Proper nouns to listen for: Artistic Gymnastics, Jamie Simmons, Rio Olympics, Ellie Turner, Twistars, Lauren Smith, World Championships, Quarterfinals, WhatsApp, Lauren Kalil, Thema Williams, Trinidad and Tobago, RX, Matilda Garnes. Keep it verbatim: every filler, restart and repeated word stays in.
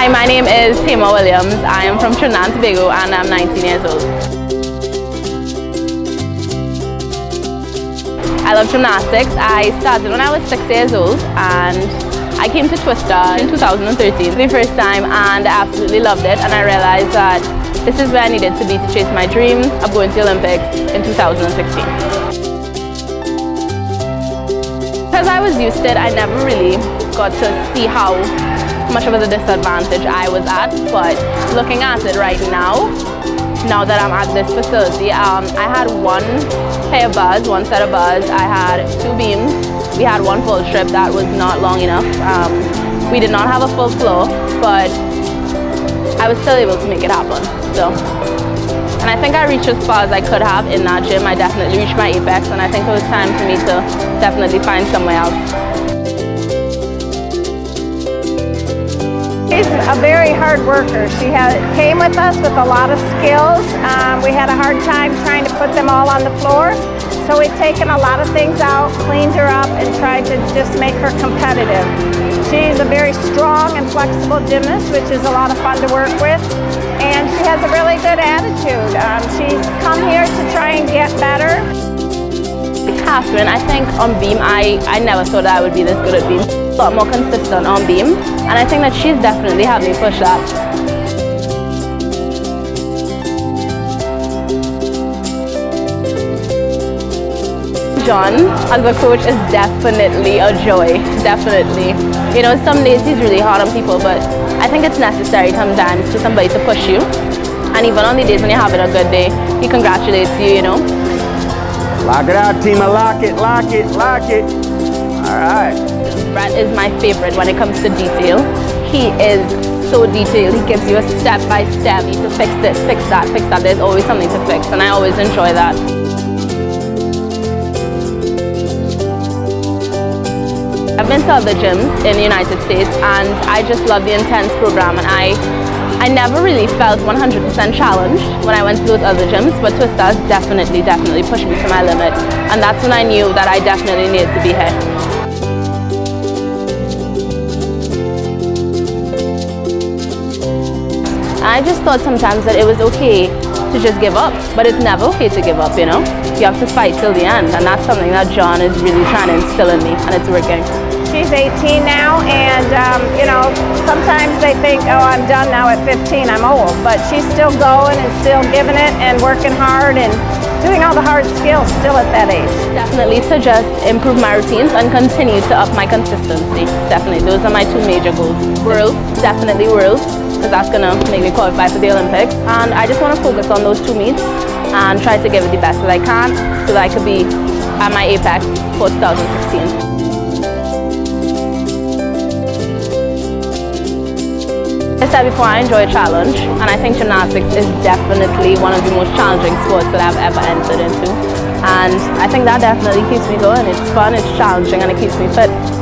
Hi, my name is Thema Williams. I am from Trinidad and Tobago and I'm nineteen years old. I love gymnastics. I started when I was six years old and I came to Twistars in two thousand thirteen for the first time and I absolutely loved it, and I realized that this is where I needed to be to chase my dream of going to the Olympics in two thousand sixteen. Because I was used to it, I never really got to see how much of a disadvantage I was at, but looking at it right now, now that I'm at this facility, um, I had one pair of bars, one set of bars, I had two beams, we had one full strip that was not long enough, um, we did not have a full floor, but I was still able to make it happen. So, and I think I reached as far as I could have in that gym. I definitely reached my apex, and I think it was time for me to definitely find somewhere else. She's a very hard worker. She had, came with us with a lot of skills. Um, we had a hard time trying to put them all on the floor. So we've taken a lot of things out, cleaned her up, and tried to just make her competitive. She's a very strong and flexible gymnast, which is a lot of fun to work with. And she has a really good attitude. Um, she's come here to try and get better. Catherine, I think on beam, I, I never thought I would be this good at beam. A lot more consistent on beam, and I think that she's definitely helped me push that. John as a coach is definitely a joy, definitely. You know, some days he's really hard on people, but I think it's necessary sometimes for somebody to push you, and even on the days when you're having a good day, he congratulates you, you know. Lock it out, team, lock it, lock it, lock it. All right. Brett is my favorite when it comes to detail. He is so detailed. He gives you a step-by-step. You need to fix this, fix that, fix that. There's always something to fix, and I always enjoy that. I've been to other gyms in the United States, and I just love the intense program, and I, I never really felt one hundred percent challenged when I went to those other gyms, but Twistars definitely, definitely pushed me to my limit, and that's when I knew that I definitely needed to be here. I just thought sometimes that it was okay to just give up, but it's never okay to give up, you know? You have to fight till the end, and that's something that John is really trying to instill in me, and it's working. She's eighteen now, and um, you know, sometimes they think, oh, I'm done now at fifteen, I'm old, but she's still going and still giving it and working hard and doing all the hard skills still at that age. Definitely to just improve my routines and continue to up my consistency. Definitely, those are my two major goals. World, definitely world, because that's going to make me qualify for the Olympics. And I just want to focus on those two meets and try to give it the best that I can so that I could be at my apex for two thousand sixteen. I said before, I enjoy a challenge, and I think gymnastics is definitely one of the most challenging sports that I've ever entered into. And I think that definitely keeps me going. It's fun, it's challenging, and it keeps me fit.